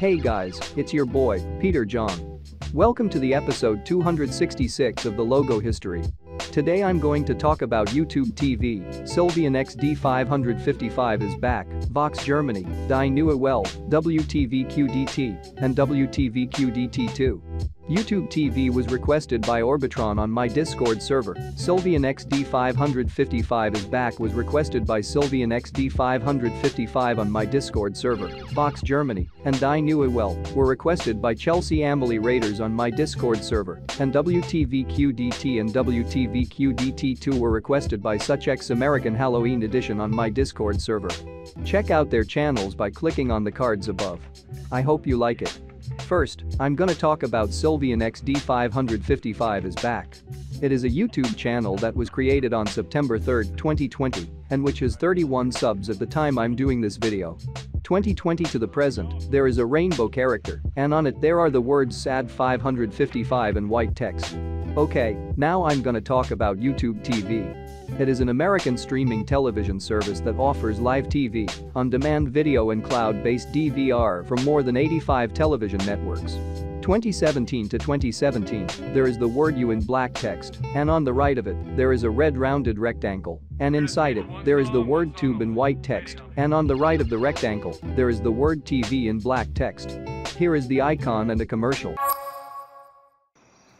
Hey guys, it's your boy, Peter John. Welcome to the episode 266 of the Logo History. Today I'm going to talk about YouTube TV, SylveonXD555 is back, Vox Germany, Die neue Welle, WTVQ-DT, and WTVQ-DT2. YouTube TV was requested by Orbitron on my Discord server, SylveonXD555 is back was requested by SylveonXD555 on my Discord server, Vox Germany, and Die neue Welle were requested by Chelsea Amelie Raiders on my Discord server, and WTVQ-DT and WTVQ-DT2 were requested by such X American Halloween Edition on my Discord server. Check out their channels by clicking on the cards above. I hope you like it. First, I'm gonna talk about SylveonXD555 is back. It is a YouTube channel that was created on September 3, 2020, and which has 31 subs at the time I'm doing this video. 2020 to the present, there is a rainbow character, and on it there are the words sad 555 in white text. Okay, now I'm gonna talk about YouTube TV. It is an American streaming television service that offers live TV, on-demand video and cloud-based DVR from more than 85 television networks. 2017 to 2017, there is the word you in black text, and on the right of it, there is a red rounded rectangle, and inside it, there is the word tube in white text, and on the right of the rectangle, there is the word TV in black text. Here is the icon and a commercial.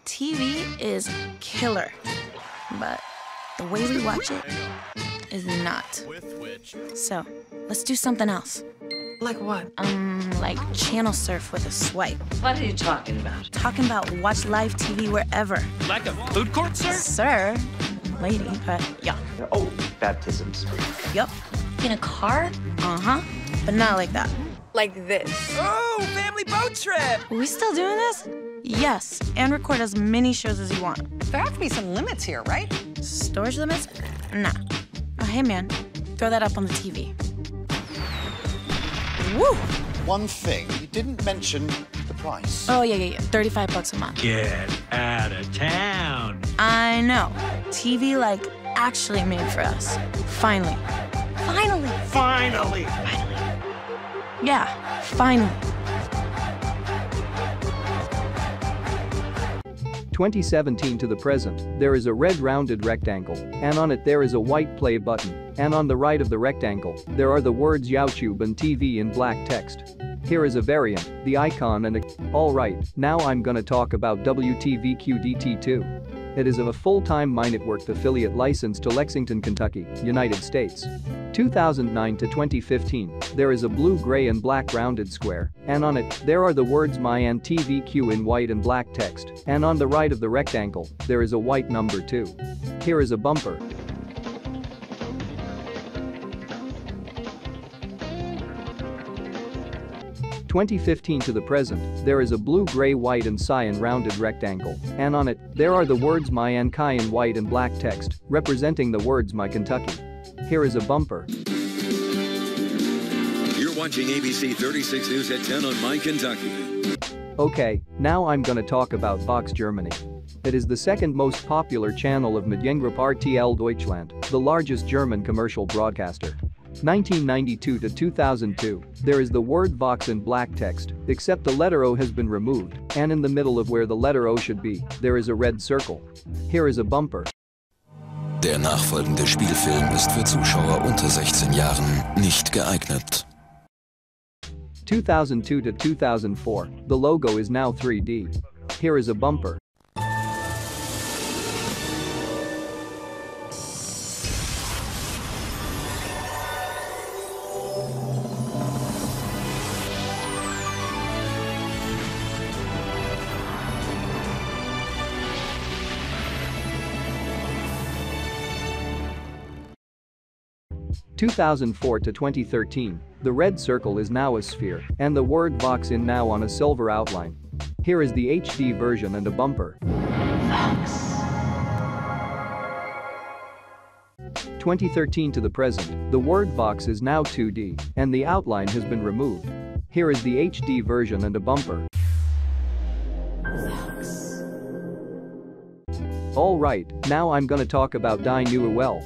TV is killer, but the way we watch it is not. So, let's do something else. Like what? Like channel surf with a swipe. What are you talking about? Talking about watch live TV wherever. Like a food court, sir? Sir, lady, but yeah. Oh, baptisms. Yup. In a car? Uh-huh, but not like that. Like this. Oh, family boat trip! Are we still doing this? Yes, and record as many shows as you want. There have to be some limits here, right? Storage limits? Nah. Oh, hey, man. Throw that up on the TV. Woo! One thing, you didn't mention the price. Oh, yeah. $35 a month. Get out of town. I know. TV, like, actually made for us. Finally. Finally. Finally. Finally. Yeah, finally. 2017 to the present, there is a red rounded rectangle, and on it there is a white play button, and on the right of the rectangle, there are the words YouTube and TV in black text. Here is a variant, the icon and a... Alright, now I'm gonna talk about WTVQ-DT2. It is of a full-time MyNetwork affiliate licensed to Lexington, Kentucky, United States. 2009 to 2015, there is a blue, gray and black rounded square, and on it, there are the words My and TVQ in white and black text, and on the right of the rectangle, there is a white number 2. Here is a bumper. (2015 to the present, there is a blue, gray, white and cyan rounded rectangle, and on it, there are the words My and Kai in white and black text, representing the words My Kentucky. Here is a bumper. You're watching ABC 36 News at 10 on My Kentucky. Okay, now I'm gonna talk about Vox Germany. It is the second most popular channel of Mediengruppe RTL Deutschland, the largest German commercial broadcaster. 1992 to 2002, there is the word Vox in black text, except the letter O has been removed, and in the middle of where the letter O should be, there is a red circle. Here is a bumper. Der nachfolgende Spielfilm ist für Zuschauer unter 16 Jahren nicht geeignet. 2002 to 2004, the logo is now 3D. Here is a bumper. (2004 to 2013, the red circle is now a sphere, and the word Vox in now on a silver outline. Here is the HD version and a bumper. Vox. 2013 to the present, the word Vox is now 2D, and the outline has been removed. Here is the HD version and a bumper. Vox. Alright, now I'm gonna talk about Die neue Welle.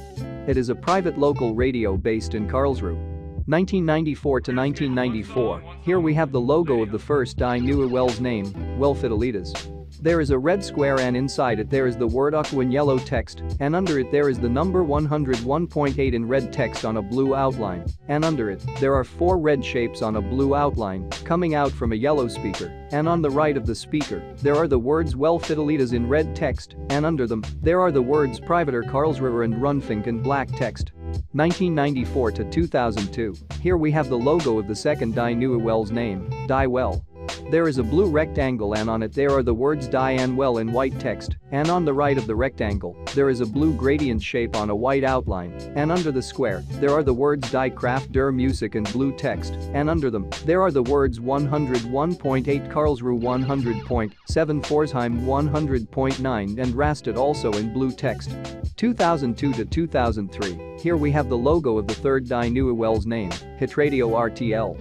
It is a private local radio based in Karlsruhe. 1994 to 1994, here we have the logo of the first Die neue Welle's name, Welle Fidelitas. There is a red square and inside it there is the word UCK in yellow text, and under it there is the number 101.8 in red text on a blue outline, and under it, there are four red shapes on a blue outline, coming out from a yellow speaker, and on the right of the speaker, there are the words Welle Fidelitas in red text, and under them, there are the words Privater Karlsruher and Rundfunk in black text. 1994 to 2002, here we have the logo of the second Die neue Welle's name, Die Welle. There is a blue rectangle and on it there are the words Die and Welle in white text, and on the right of the rectangle, there is a blue gradient shape on a white outline, and under the square, there are the words Die Kraft der Musik in blue text, and under them, there are the words 101.8 Karlsruhe 100.7 Pforzheim 100.9 and Rastatt also in blue text. 2002 to 2003, here we have the logo of the third Die neue Welle's name, Hitradio RTL.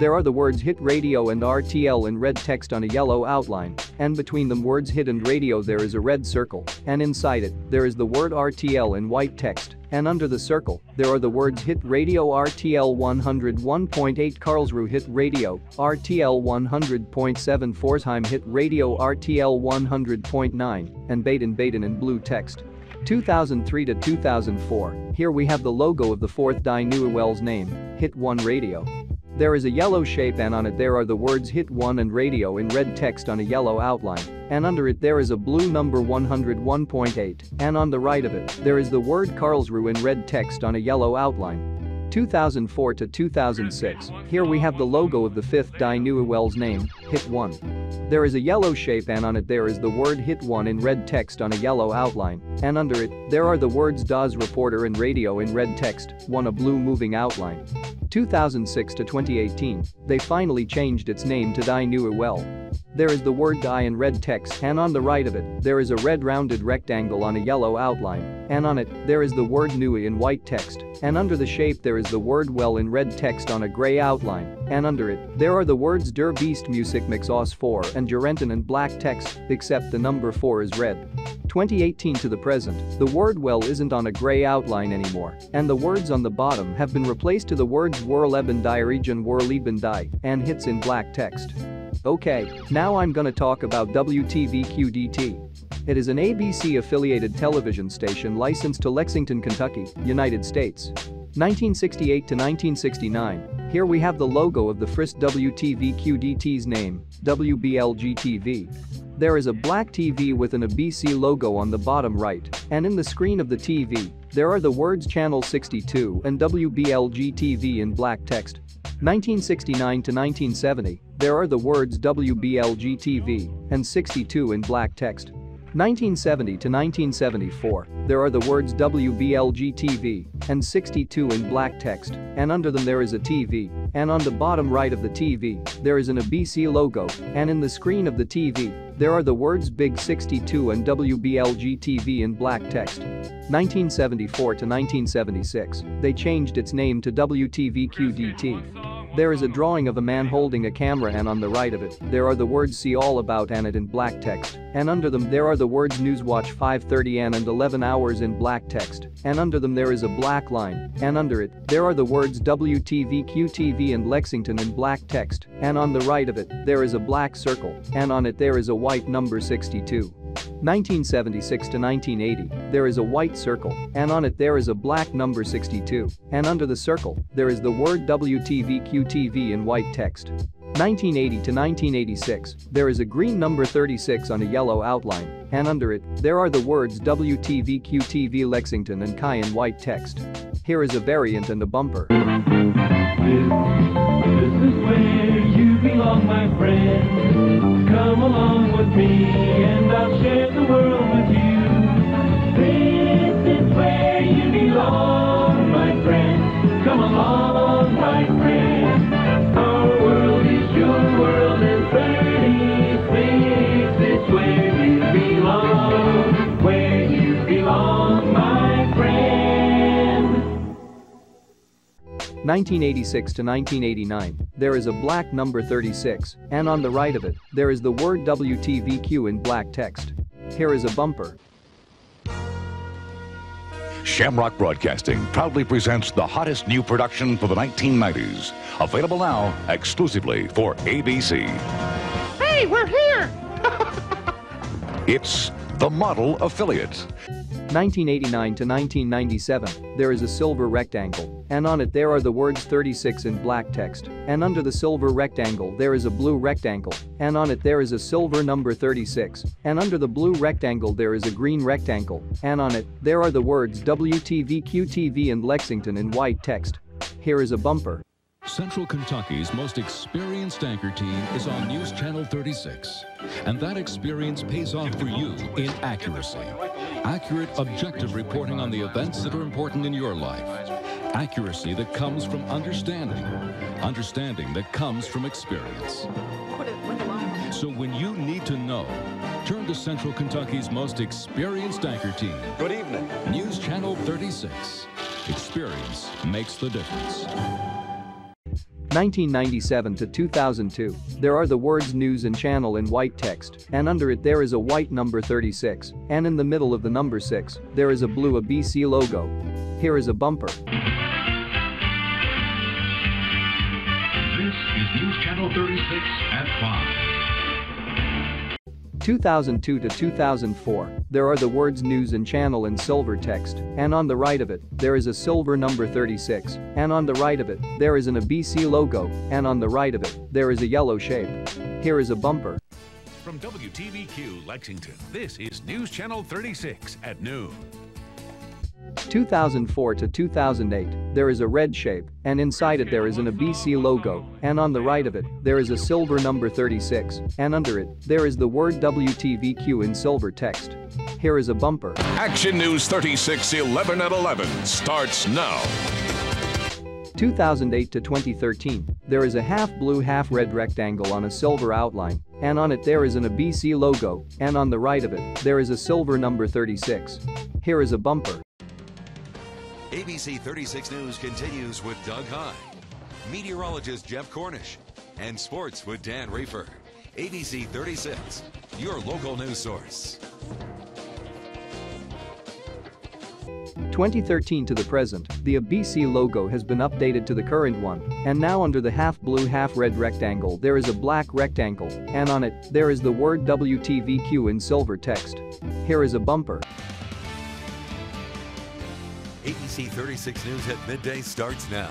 There are the words HIT Radio and RTL in red text on a yellow outline, and between them words HIT and Radio there is a red circle, and inside it, there is the word RTL in white text, and under the circle, there are the words HIT Radio RTL 101.8 Karlsruhe HIT Radio, RTL 100.7 Pforzheim HIT Radio RTL 100.9, and Baden-Baden in blue text. 2003 to 2004, here we have the logo of the fourth Die neue Welle's name, HIT One Radio. There is a yellow shape and on it there are the words HIT One and Radio in red text on a yellow outline, and under it there is a blue number 101.8, and on the right of it, there is the word Karlsruhe in red text on a yellow outline. 2004 to 2006, here we have the logo of the fifth Die neue Welle's name, HIT One. There is a yellow shape and on it there is the word HIT One in red text on a yellow outline, and under it, there are the words Das Reporter and Radio in red text, one a blue moving outline. 2006 to 2018, they finally changed its name to Die neue Welle. There is the word Die in red text and on the right of it, there is a red rounded rectangle on a yellow outline, and on it, there is the word Neue in white text, and under the shape there is the word Welle in red text on a gray outline, and under it, there are the words Der Beast Musik Mix Aus 4 and Gerenten in black text, except the number 4 is red. 2018 to the present, the word Welle isn't on a gray outline anymore, and the words on the bottom have been replaced to the words Werleben die Region Werleben die and hits in black text. Okay, now I'm gonna talk about WTVQ-DT. It is an ABC-affiliated television station licensed to Lexington, Kentucky, United States. 1968 to 1969, here we have the logo of the first WTVQ-DT's name, WBLG TV. There is a black TV with an ABC logo on the bottom right, and in the screen of the TV, there are the words Channel 62 and WBLG TV in black text. 1969 to 1970, there are the words WBLG TV and 62 in black text. 1970 to 1974, there are the words WBLG TV and 62 in black text, and under them there is a TV, and on the bottom right of the TV, there is an ABC logo, and in the screen of the TV, there are the words Big 62 and WBLG TV in black text. 1974 to 1976, they changed its name to WTVQ-DT. There is a drawing of a man holding a camera and on the right of it, there are the words See All About Annette in black text, and under them there are the words Newswatch 5:30 and 11 hours in black text, and under them there is a black line, and under it, there are the words WTVQ-TV and Lexington in black text, and on the right of it, there is a black circle, and on it there is a white number 62. 1976 to 1980, there is a white circle, and on it there is a black number 62, and under the circle, there is the word WTVQ-TV in white text. 1980 to 1986, there is a green number 36 on a yellow outline, and under it, there are the words WTVQ-TV Lexington and Chi in white text. Here is a variant and a bumper. This is where you belong, my friend. Come along with me and I'll share the world with you. This is where you belong, my friend. Come along, my friend. Our world is your world and 36 is where you belong. Where you belong, my friend. 1986 to 1989, there is a black number 36, and on the right of it, there is the word WTVQ in black text. Here is a bumper. Shamrock Broadcasting proudly presents the hottest new production for the 1990s. Available now exclusively for ABC. Hey, we're here! It's The Model Affiliate. 1989 to 1997, there is a silver rectangle, and on it there are the words 36 in black text, and under the silver rectangle there is a blue rectangle, and on it there is a silver number 36, and under the blue rectangle there is a green rectangle, and on it there are the words WTVQ-TV and Lexington in white text. Here is a bumper. Central Kentucky's most experienced anchor team is on News Channel 36, and that experience pays off for you in accuracy. Accurate, objective reporting on the events that are important in your life. Accuracy that comes from understanding. Understanding that comes from experience. So when you need to know, turn to Central Kentucky's most experienced anchor team. Good evening. News Channel 36. Experience makes the difference. 1997 to 2002, there are the words news and channel in white text, and under it there is a white number 36, and in the middle of the number 6, there is a blue ABC logo. Here is a bumper. This is News Channel 36 at 5. 2002 to 2004, there are the words news and channel in silver text, and on the right of it, there is a silver number 36, and on the right of it, there is an ABC logo, and on the right of it, there is a yellow shape. Here is a bumper. From WTVQ Lexington, this is News Channel 36 at noon. 2004 to 2008, there is a red shape, and inside it there is an ABC logo, and on the right of it, there is a silver number 36, and under it, there is the word WTVQ in silver text. Here is a bumper. Action News 36, 11 at 11, starts now. 2008 to 2013, there is a half blue, half red rectangle on a silver outline, and on it there is an ABC logo, and on the right of it, there is a silver number 36. Here is a bumper. ABC 36 News continues with Doug Hyde, meteorologist Jeff Cornish, and sports with Dan Rayfer. ABC 36, your local news source. 2013 to the present, the ABC logo has been updated to the current one, and now under the half blue, half red rectangle there is a black rectangle, and on it, there is the word WTVQ in silver text. Here is a bumper. ABC 36 News at midday starts now.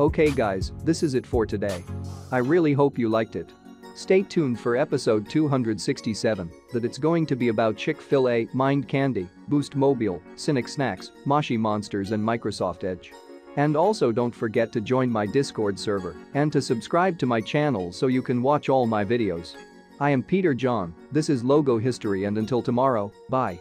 Okay guys, this is it for today. I really hope you liked it. Stay tuned for episode 267, that it's going to be about Chick-fil-A, Mind Candy, Boost Mobile, Cynic Snacks, Moshi Monsters and Microsoft Edge. And also don't forget to join my Discord server and to subscribe to my channel so you can watch all my videos. I am Peter John, this is Logo History, and until tomorrow, bye.